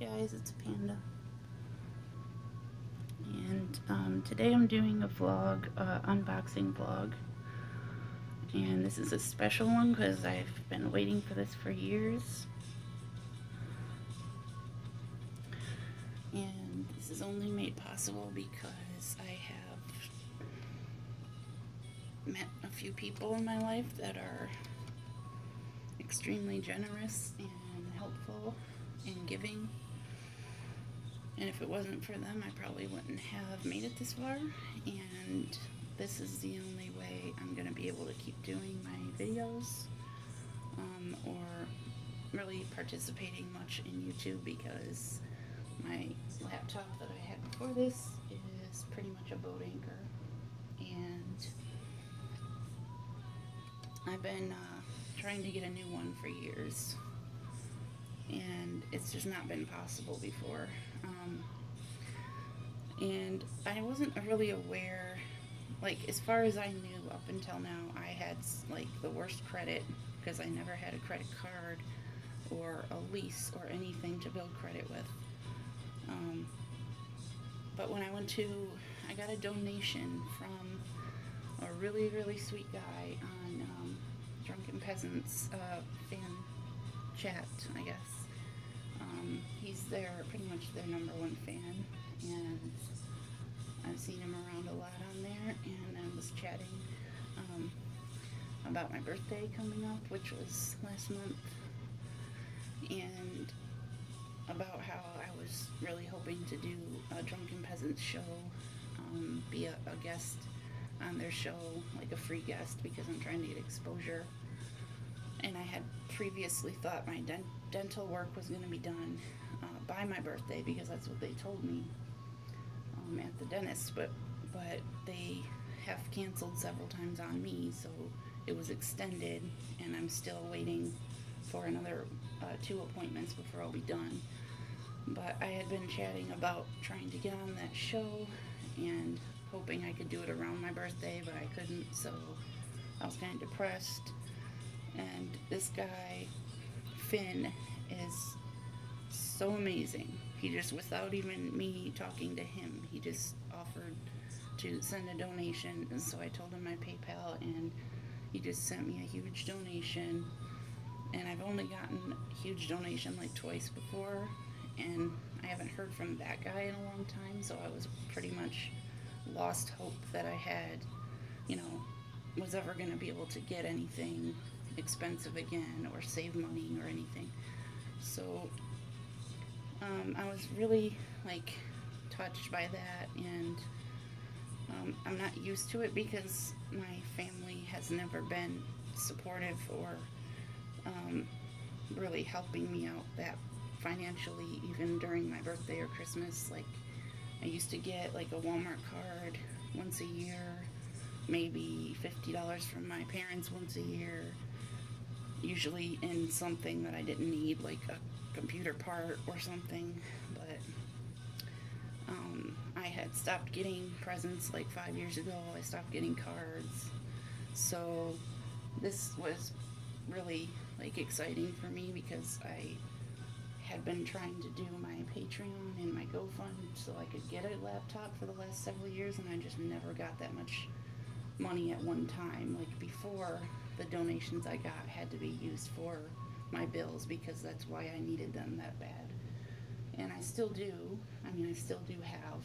you guys, it's a panda. And today I'm doing a vlog, unboxing vlog. And this is a special one because I've been waiting for this for years. And this is only made possible because I have met a few people in my life that are extremely generous and helpful and giving. And if it wasn't for them, I probably wouldn't have made it this far. And this is the only way I'm going to be able to keep doing my videos or really participating much in YouTube, because my laptop that I had before this is pretty much a boat anchor. And I've been trying to get a new one for years, and it's just not been possible before. And I wasn't really aware, like, as far as I knew up until now, I had like the worst credit because I never had a credit card or a lease or anything to build credit with. But when I went to, I got a donation from a really, really sweet guy on Drunken Peasants FINN chat, I guess. He's pretty much their #1 fan, and I've seen him around a lot on there, and I was chatting about my birthday coming up, which was last month, and about how I was really hoping to do a Drunken Peasants show, be a guest on their show, like a free guest, because I'm trying to get exposure. And I had previously thought my dental work was going to be done by my birthday, because that's what they told me at the dentist, but they have canceled several times on me, so it was extended, and I'm still waiting for another 2 appointments before I'll be done. But I had been chatting about trying to get on that show and hoping I could do it around my birthday, but I couldn't, so I was kind of depressed. And this guy, Finn, is so amazing. He just, without even me talking to him, he just offered to send a donation, and so I told him my PayPal, and he just sent me a huge donation. And I've only gotten a huge donation like twice before, and I haven't heard from that guy in a long time, so I was pretty much lost hope that I had, you know, was ever going to be able to get anything expensive again or save money or anything. So I was really, like, touched by that, and I'm not used to it because my family has never been supportive or really helping me out that financially, even during my birthday or Christmas. Like, I used to get like a Walmart card once a year, maybe $50 from my parents once a year, usually in something that I didn't need, like a computer part or something. But I had stopped getting presents like 5 years ago. I stopped getting cards, so this was really, like, exciting for me, because I had been trying to do my Patreon and my GoFundMe so I could get a laptop for the last several years, and I just never got that much money at one time. Like, before, the donations I got had to be used for my bills, because that's why I needed them that bad. And I still do. I mean, I still do have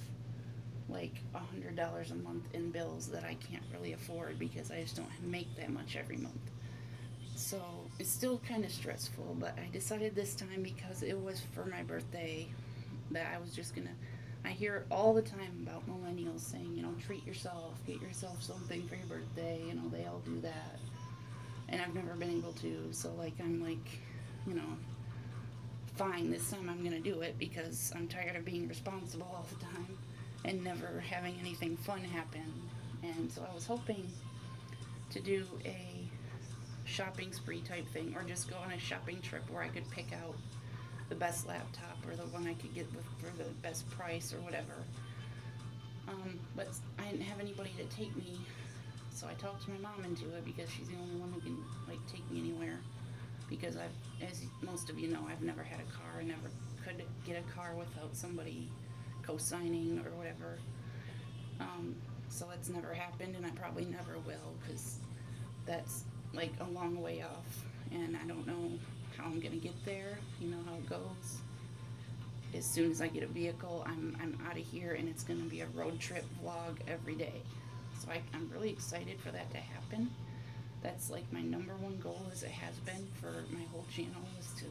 like $100 a month in bills that I can't really afford, because I just don't make that much every month. So it's still kind of stressful, but I decided this time, because it was for my birthday, that I was just gonna, I hear all the time about millennials saying, you know, treat yourself, get yourself something for your birthday, you know, they all do that. And I've never been able to, so, like, I'm like, you know, fine, this time I'm gonna do it, because I'm tired of being responsible all the time and never having anything fun happen. And so I was hoping to do a shopping spree type thing, or just go on a shopping trip where I could pick out the best laptop or the one I could get with for the best price or whatever. But I didn't have anybody to take me, so I talked my mom into it, because she's the only one who can, like, take me anywhere. because I've, as most of you know, I've never had a car. I never could get a car without somebody co-signing or whatever. So it's never happened, and I probably never will, because that's like a long way off, and I don't know how I'm gonna get there. You know how it goes. As soon as I get a vehicle, I'm out of here, and it's gonna be a road trip vlog every day. So I'm really excited for that to happen. That's like my #1 goal, as it has been for my whole channel, is to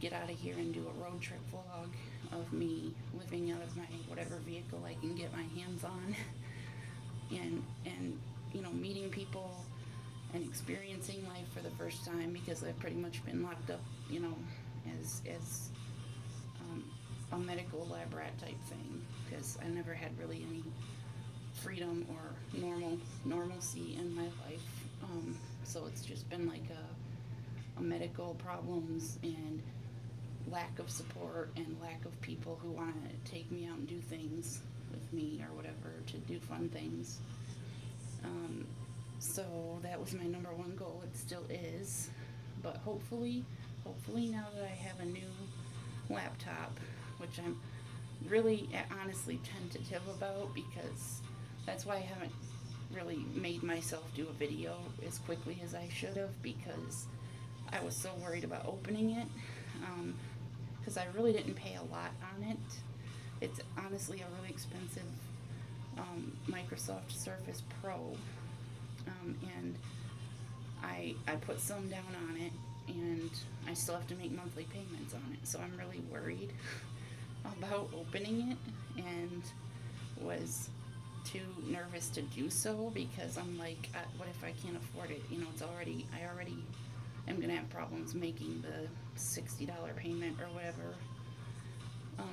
get out of here and do a road trip vlog of me living out of my whatever vehicle I can get my hands on, and you know, meeting people and experiencing life for the first time, because I've pretty much been locked up, you know, as a medical lab rat type thing, because I never had really any freedom or normalcy in my life. So it's just been like a medical problems and lack of support and lack of people who want to take me out and do things with me or whatever, to do fun things. So that was my #1 goal. It still is, but hopefully now that I have a new laptop, which I'm really honestly tentative about, because that's why I haven't really made myself do a video as quickly as I should have, because I was so worried about opening it, because I really didn't pay a lot on it. It's honestly a really expensive Microsoft Surface Pro, and I put some down on it, and I still have to make monthly payments on it, so I'm really worried about opening it, and was too nervous to do so, because I'm like, what if I can't afford it? You know, it's already, I already am gonna have problems making the $60 payment or whatever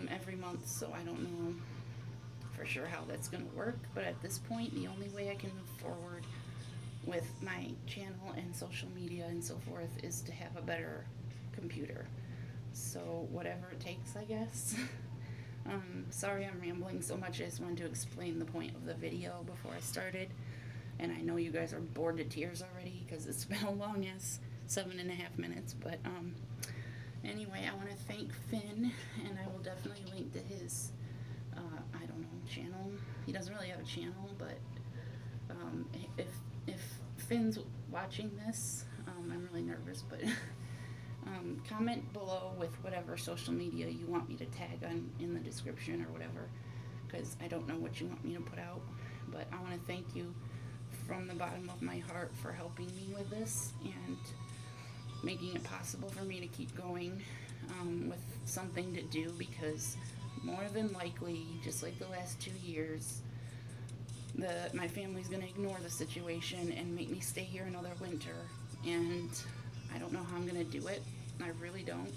every month, so I don't know for sure how that's gonna work. But at this point, the only way I can move forward with my channel and social media and so forth is to have a better computer, so whatever it takes, I guess. Sorry I'm rambling so much. I just wanted to explain the point of the video before I started, and I know you guys are bored to tears already, because it's been a long ass 7.5 minutes, but anyway, I want to thank Finn, and I will definitely link to his I don't know, channel. He doesn't really have a channel, but if Finn's watching this, I'm really nervous, but comment below with whatever social media you want me to tag on in the description or whatever, because I don't know what you want me to put out. But I want to thank you from the bottom of my heart for helping me with this and making it possible for me to keep going with something to do, because more than likely, just like the last 2 years, my family's going to ignore the situation and make me stay here another winter, and I don't know how I'm gonna do it. I really don't,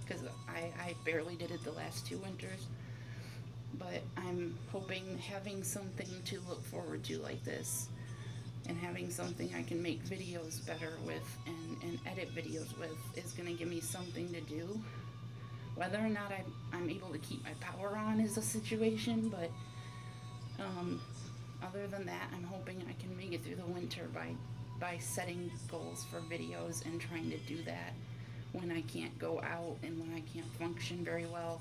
because I barely did it the last 2 winters. But I'm hoping having something to look forward to like this, and having something I can make videos better with and edit videos with, is gonna give me something to do. Whether or not I'm able to keep my power on is a situation, but other than that, I'm hoping I can make it through the winter by setting goals for videos and trying to do that when I can't go out and when I can't function very well.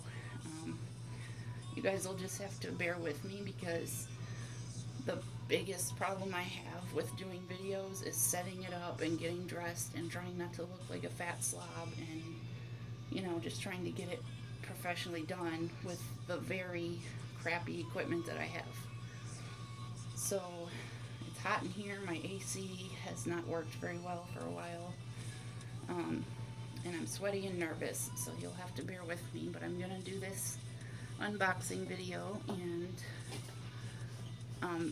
You guys will just have to bear with me, because the biggest problem I have with doing videos is setting it up and getting dressed and trying not to look like a fat slob, and you know, just trying to get it professionally done with the very crappy equipment that I have. So it's hot in here. My AC has not worked very well for a while, and I'm sweaty and nervous, so you'll have to bear with me. But I'm gonna do this unboxing video, and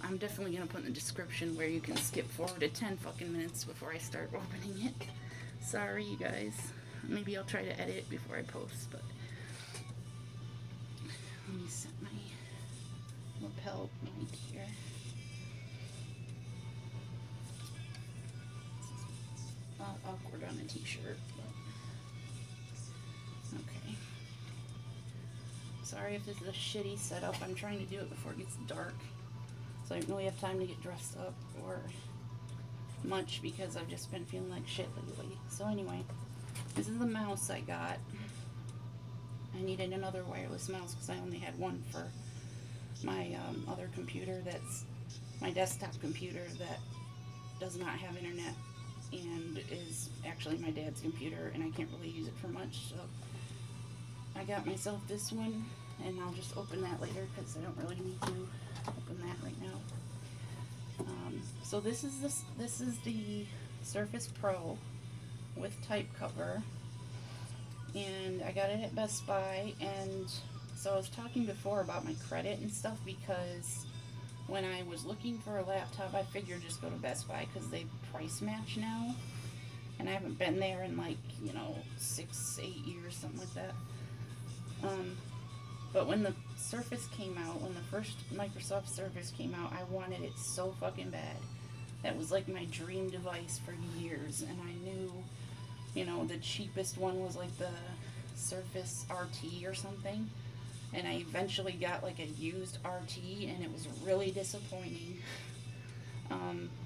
I'm definitely gonna put in the description where you can skip forward to 10 fucking minutes before I start opening it. Sorry you guys. Maybe I'll try to edit before I post, but let me set my lapel right here. Awkward on a t-shirt, but okay. Sorry if this is a shitty setup. I'm trying to do it before it gets dark, so I don't really have time to get dressed up or much, because I've just been feeling like shit lately. So anyway. This is the mouse I got. I needed another wireless mouse because I only had one for my other computer, that's my desktop computer that does not have internet and is actually my dad's computer, and I can't really use it for much, so I got myself this one, and I'll just open that later because I don't really need to open that right now. So this is the Surface Pro with type cover, and I got it at Best Buy. And so I was talking before about my credit and stuff, because when I was looking for a laptop, I figured just go to Best Buy because they price match now, and I haven't been there in, like, you know, 6, 8 years, something like that. But when the Surface came out, when the first Microsoft Surface came out, I wanted it so fucking bad. That was like my dream device for years, and I knew, you know, the cheapest one was like the Surface RT or something, and I eventually got like a used RT, and it was really disappointing.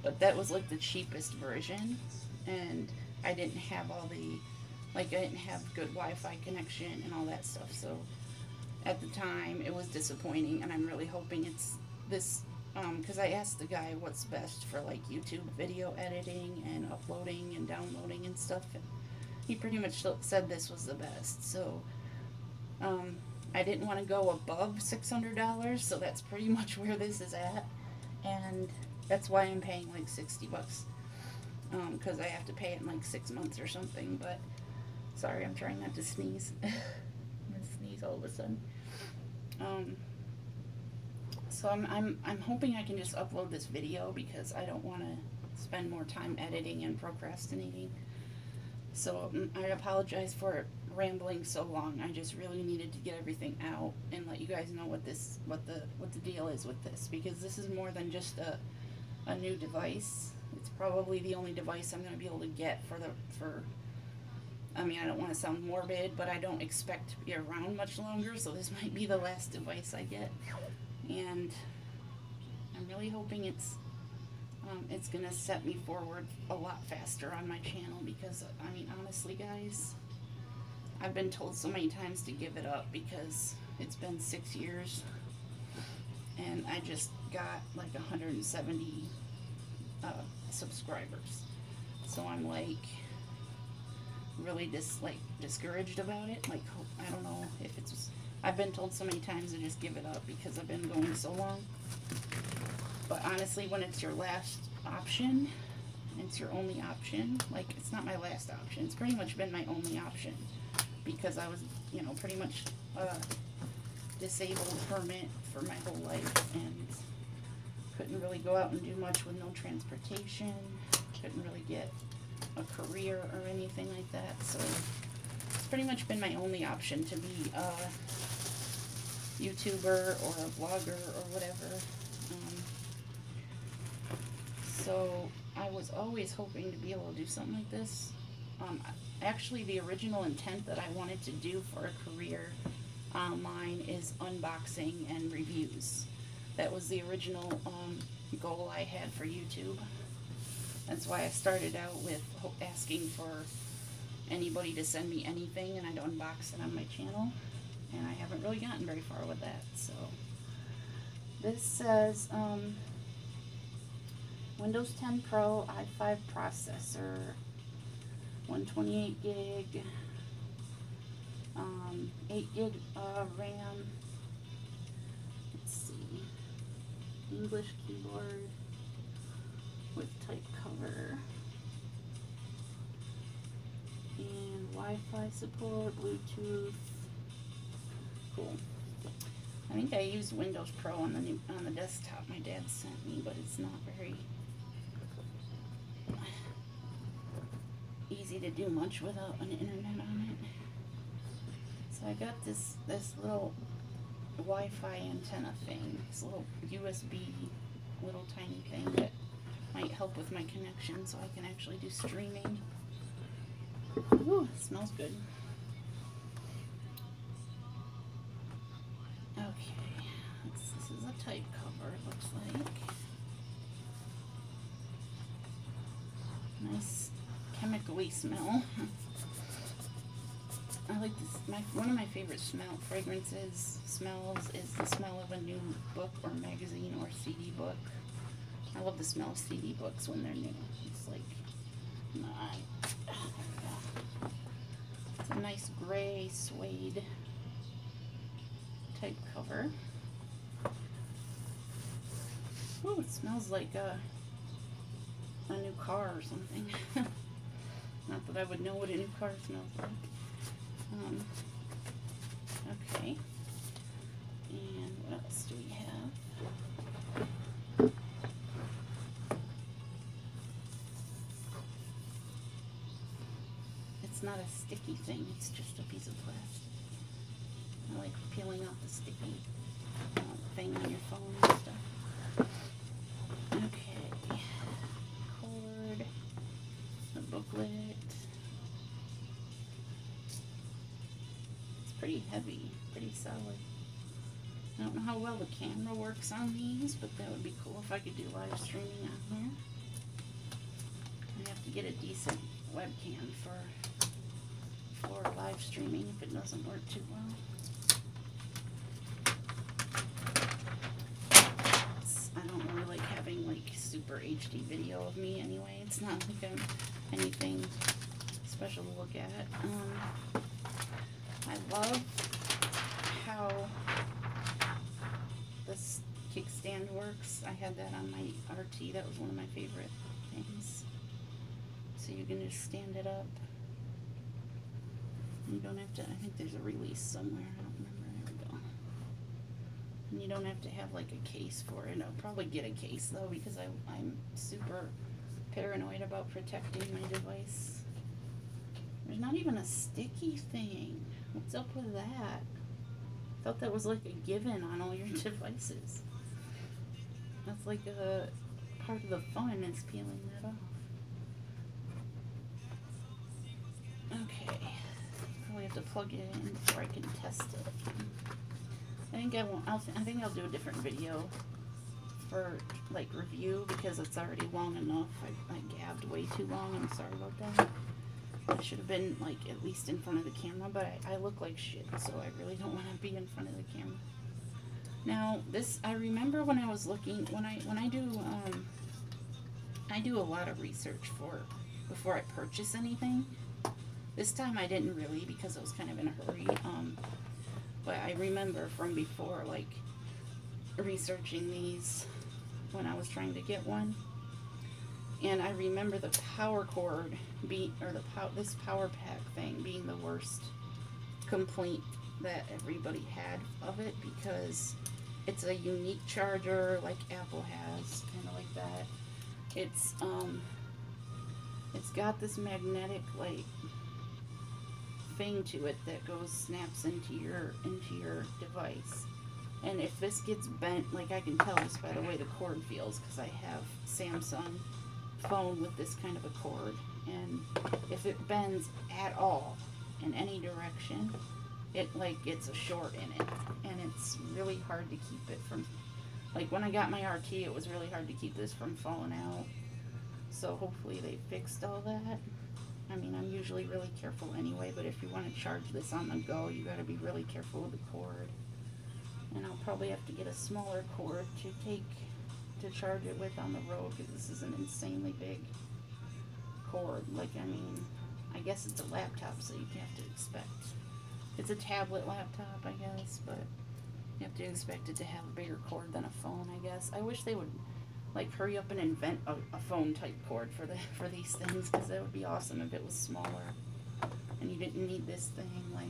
But that was like the cheapest version, and I didn't have all the, like, I didn't have good Wi-Fi connection and all that stuff, so at the time it was disappointing. And I'm really hoping it's this, because I asked the guy what's best for, like, YouTube video editing and uploading and downloading and stuff, and he pretty much said this was the best. So I didn't want to go above $600, so that's pretty much where this is at, and that's why I'm paying like 60 bucks, because I have to pay it in like 6 months or something. But sorry, I'm trying not to sneeze. I'm gonna sneeze all of a sudden. So I'm hoping I can just upload this video, because I don't want to spend more time editing and procrastinating. So I apologize for rambling so long. I just really needed to get everything out and let you guys know what the deal is with this, because this is more than just a new device. It's probably the only device I'm going to be able to get for. I mean, I don't want to sound morbid, but I don't expect to be around much longer, so this might be the last device I get. And I'm really hoping it's gonna set me forward a lot faster on my channel, because, I mean, honestly, guys, I've been told so many times to give it up because it's been 6 years, and I just got like 170 subscribers, so I'm like really discouraged about it. Like, I don't know if it's. I've been told so many times to just give it up because I've been going so long. But honestly, when it's your last option, it's your only option. Like, it's not my last option. It's pretty much been my only option, because I was, you know, pretty much a disabled hermit for my whole life, and couldn't really go out and do much with no transportation. Couldn't really get a career or anything like that. So it's pretty much been my only option to be a YouTuber or a vlogger or whatever. So I was always hoping to be able to do something like this. Actually, the original intent that I wanted to do for a career online is unboxing and reviews. That was the original goal I had for YouTube. That's why I started out with asking for anybody to send me anything, and I'd unbox it on my channel, and I haven't really gotten very far with that. So this says Windows 10 Pro i5 processor, 128 gig, 8 gig RAM, let's see, English keyboard with type cover, and Wi-Fi support, Bluetooth. Cool. I think I used Windows Pro on the desktop my dad sent me, but it's not very easy to do much without an internet on it. So I got this little Wi-Fi antenna thing, this little USB little tiny thing that might help with my connection, so I can actually do streaming. Ooh, it smells good. Okay, this is a type cover, it looks like. Nice chemically smell. I like this. One of my favorite smells is the smell of a new book or magazine or CD book. I love the smell of CD books when they're new. It's like, my, it's a nice gray suede type cover. Ooh, it smells like a new car or something. Not that I would know what a new car smells like. Okay, and what else do we have? It's not a sticky thing, it's just a piece of plastic. I like peeling off the sticky thing on your phone and stuff. Okay, cord, a booklet. Pretty heavy, pretty solid. I don't know how well the camera works on these, but that would be cool if I could do live streaming on here. I have to get a decent webcam for live streaming if it doesn't work too well. I don't really like having like super HD video of me anyway. It's not like I'm anything special to look at. I love how this kickstand works. I had that on my RT. That was one of my favorite things. So you can just stand it up. You don't have to, I think there's a release somewhere. I don't remember. There we go. And you don't have to have like a case for it. I'll probably get a case though because I'm super paranoid about protecting my device. There's not even a sticky thing. What's up with that? I thought that was like a given on all your devices. That's like a part of the fun is peeling that off. Okay, probably have to plug it in before I can test it. I think I'll do a different video for like review because it's already long enough. I gabbed way too long. I'm sorry about that. I should have been like at least in front of the camera, but I look like shit, so I really don't want to be in front of the camera. Now this, I remember when I was looking, when I do, I do a lot of research before I purchase anything. This time I didn't really because I was kind of in a hurry, but I remember from before like researching these when I was trying to get one. And I remember the power cord this power pack thing being the worst complaint that everybody had of it because it's a unique charger like Apple has, kind of like that. It's got this magnetic like thing to it that snaps into your device. And if this gets bent, like I can tell this by the way the cord feels because I have Samsung phone with this kind of a cord, and if it bends at all in any direction, it like gets a short in it, and it's really hard to keep it from, like when I got my RT, it was really hard to keep this from falling out, so hopefully they fixed all that. I mean, I'm usually really careful anyway, but if you want to charge this on the go, you got to be really careful with the cord, and I'll probably have to get a smaller cord to charge it with on the road because this is an insanely big cord. Like, I mean, I guess it's a laptop, so you have to expect. It's a tablet laptop, I guess, but you have to expect it to have a bigger cord than a phone, I guess. I wish they would, like, hurry up and invent a phone-type cord for these things because that would be awesome if it was smaller and you didn't need this thing. Like,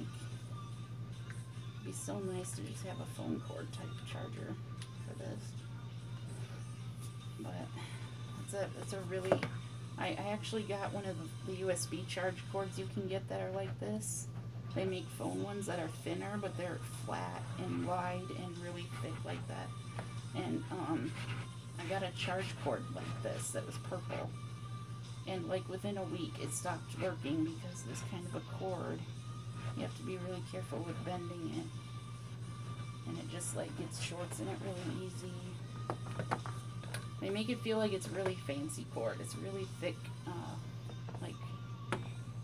it'd be so nice to just have a phone cord-type charger for this. But that's a really, I actually got one of the USB charge cords you can get that are like this. They make phone ones that are thinner, but they're flat and wide and really thick like that. And I got a charge cord like this that was purple. And like within a week it stopped working because this kind of a cord, you have to be really careful with bending it. And it just like gets shorts in it really easy. They make it feel like it's really fancy cord. It's really thick, like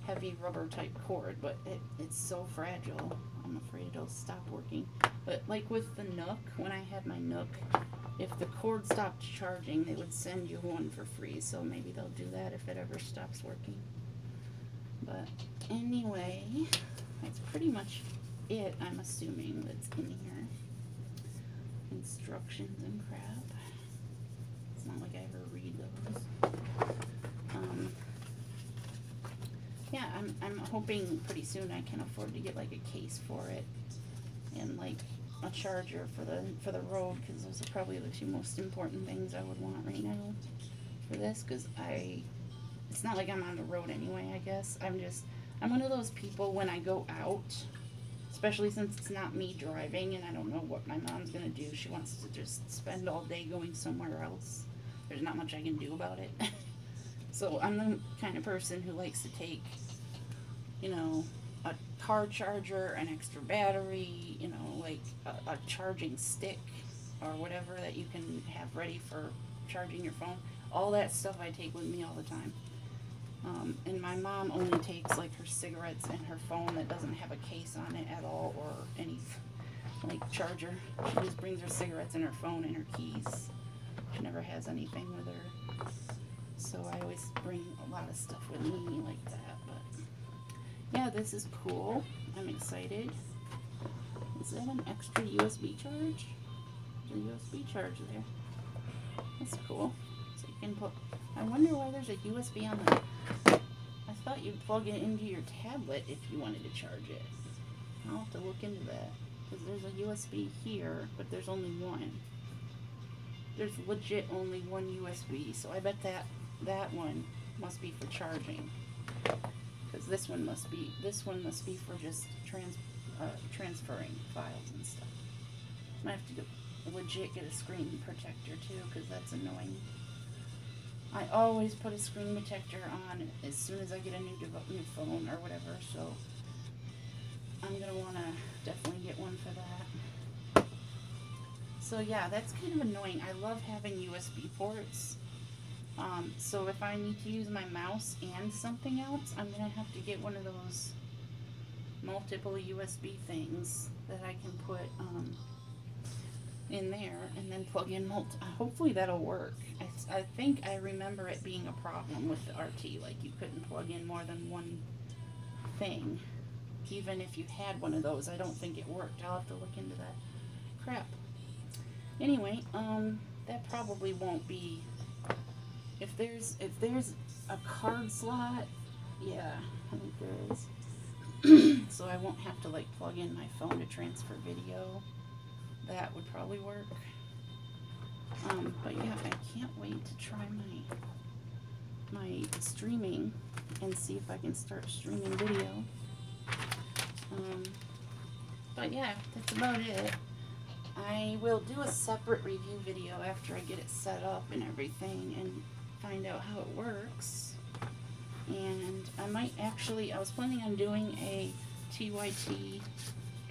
heavy rubber type cord, but it's so fragile, I'm afraid it'll stop working. But like with the Nook, when I had my Nook, if the cord stopped charging, they would send you one for free, so maybe they'll do that if it ever stops working. But anyway, that's pretty much it, I'm assuming, that's in here. Instructions and crap. It's not like I ever read those. Yeah, I'm hoping pretty soon I can afford to get like a case for it and like a charger for the road, because those are probably the two most important things I would want right now for this, because it's not like I'm on the road anyway, I guess. I'm one of those people when I go out, especially since it's not me driving and I don't know what my mom's going to do. She wants to just spend all day going somewhere else. There's not much I can do about it. So I'm the kind of person who likes to take, you know, a car charger, an extra battery, you know, like a charging stick or whatever that you can have ready for charging your phone. All that stuff I take with me all the time. And my mom only takes like her cigarettes and her phone that doesn't have a case on it at all or any like charger. She just brings her cigarettes and her phone and her keys. She never has anything with her. So I always bring a lot of stuff with me like that. But yeah, this is cool. I'm excited. Is that an extra USB charge? There's a USB charge there. That's cool. So you can put, I wonder why there's a USB on the, I thought you'd plug it into your tablet if you wanted to charge it. I'll have to look into that, because there's a USB here, but there's only one. There's legit only one USB, so I bet that one must be for charging, because this one must be for just transferring files and stuff. I have to legit get a screen protector too, because that's annoying. I always put a screen protector on as soon as I get a new phone or whatever, so I'm going to want to definitely get one for that. So yeah, that's kind of annoying. I love having USB ports. So if I need to use my mouse and something else, I'm going to have to get one of those multiple USB things that I can put in there and then plug in hopefully that'll work. I think I remember it being a problem with the RT, like you couldn't plug in more than one thing. Even if you had one of those, I don't think it worked. I'll have to look into that crap. Anyway, that probably won't be, if there's a card slot, yeah, I think there is. So I won't have to like plug in my phone to transfer video. That would probably work. But yeah, I can't wait to try my streaming and see if I can start streaming video. But yeah, that's about it. I will do a separate review video after I get it set up and everything and find out how it works. And I was planning on doing a TYT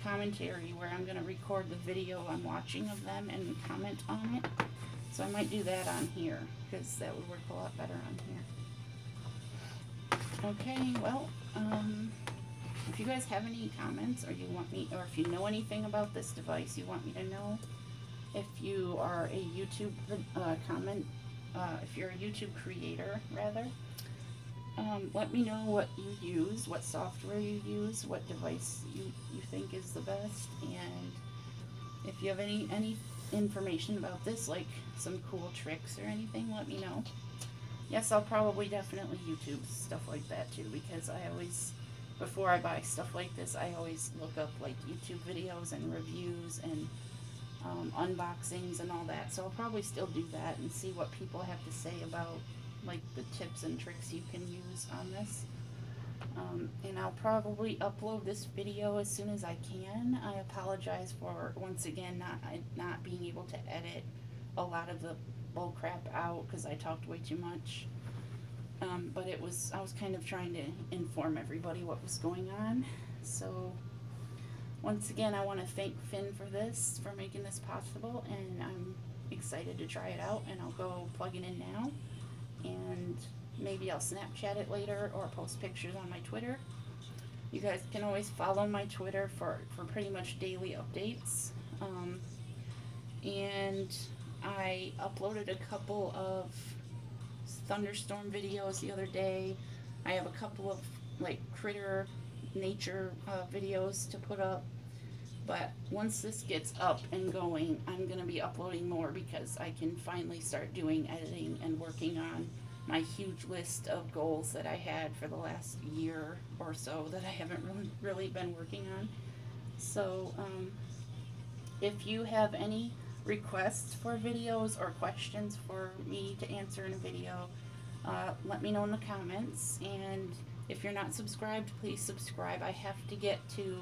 commentary where I'm going to record the video I'm watching of them and comment on it. So I might do that on here, because that would work a lot better on here. Okay, well, if you guys have any comments, or you want me, or if you know anything about this device you want me to know, if you are a YouTube if you're a YouTube creator rather, let me know what you use, what software you use, what device you think is the best, and if you have any information about this, like some cool tricks or anything, let me know. Yes, I'll probably definitely YouTube stuff like that too, because I always, before I buy stuff like this, I always look up like YouTube videos and reviews and unboxings and all that, so I'll probably still do that and see what people have to say about like the tips and tricks you can use on this. And I'll probably upload this video as soon as I can. I apologize for, once again, not being able to edit a lot of the bull crap out, because I talked way too much. But I was kind of trying to inform everybody what was going on. So once again, I want to thank Finn for making this possible, and I'm excited to try it out, and I'll go plug it in now. And Maybe I'll Snapchat it later or post pictures on my Twitter. You guys can always follow my Twitter for pretty much daily updates. And I uploaded a couple of thunderstorm videos the other day. I have a couple of like critter nature videos to put up. But once this gets up and going, I'm going to be uploading more because I can finally start doing editing and working on my huge list of goals that I had for the last year or so that I haven't really been working on. So if you have any requests for videos or questions for me to answer in a video, let me know in the comments. And if you're not subscribed, please subscribe. I have to get to,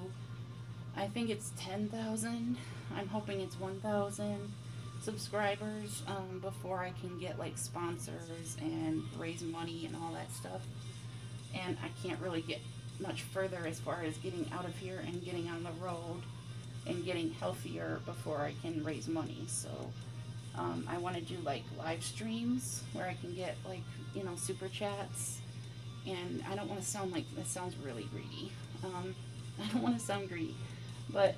I think it's 10,000. I'm hoping it's 1,000 subscribers before I can get like sponsors and raise money and all that stuff. And I can't really get much further as far as getting out of here and getting on the road and getting healthier before I can raise money. So I want to do like live streams where I can get like, you know, super chats. And I don't want to sound like, that sounds really greedy. I don't want to sound greedy, but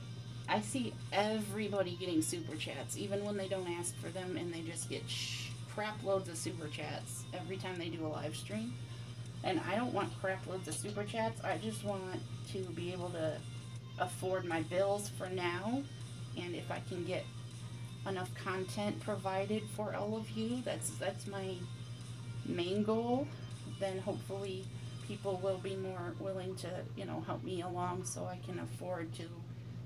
I see everybody getting super chats, even when they don't ask for them, and they just get crap loads of super chats every time they do a live stream. And I don't want crap loads of super chats. I just want to be able to afford my bills for now, and if I can get enough content provided for all of you, that's my main goal. Then hopefully people will be more willing to, you know, help me along so I can afford to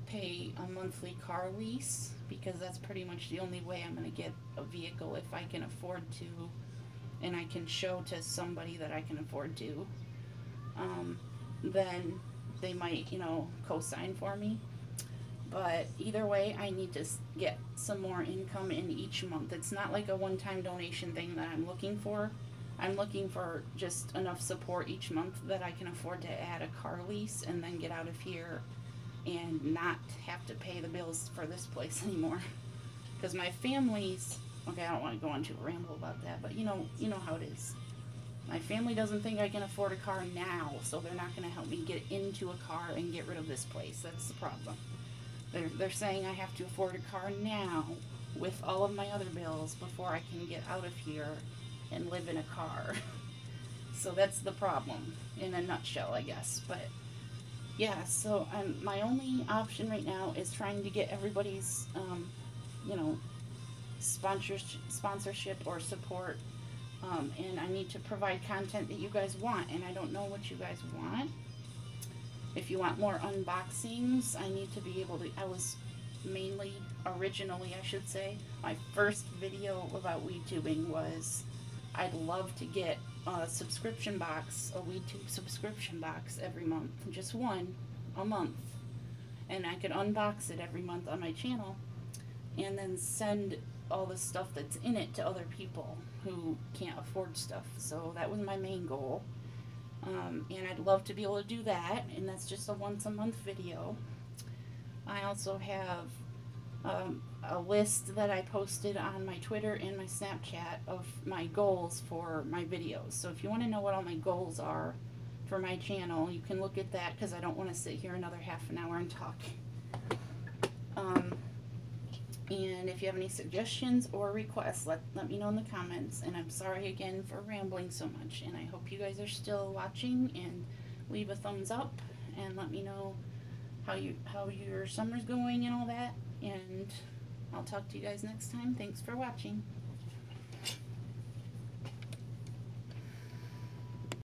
pay a monthly car lease, because that's pretty much the only way I'm going to get a vehicle, if I can afford to and I can show to somebody that I can afford to. Then they might, you know, co-sign for me. But either way, I need to get some more income in each month. It's not like a one-time donation thing that I'm looking for. I'm looking for just enough support each month that I can afford to add a car lease and then get out of here and not have to pay the bills for this place anymore. Because my family's, okay, I don't want to go on to a ramble about that, but you know how it is. My family doesn't think I can afford a car now, so they're not going to help me get into a car and get rid of this place. That's the problem. They're saying I have to afford a car now with all of my other bills before I can get out of here and live in a car. So that's the problem in a nutshell, I guess. But yeah, so my only option right now is trying to get everybody's you know, sponsorship or support, and I need to provide content that you guys want, and I don't know what you guys want. If you want more unboxings, I need to be able to, I was mainly, originally I should say, my first video about WeTubing was, I'd love to get a subscription box, a WeTube subscription box every month, just one a month, and I could unbox it every month on my channel and then send all the stuff that's in it to other people who can't afford stuff. So that was my main goal, and I'd love to be able to do that, and that's just a once a month video. I also have a list that I posted on my Twitter and my Snapchat of my goals for my videos. So if you want to know what all my goals are for my channel, you can look at that, because I don't want to sit here another half an hour and talk. And if you have any suggestions or requests, let me know in the comments. And I'm sorry again for rambling so much. And I hope you guys are still watching, and leave a thumbs up and let me know how your summer's going and all that. And I'll talk to you guys next time. Thanks for watching.